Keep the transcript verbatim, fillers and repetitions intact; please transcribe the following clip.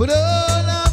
But all I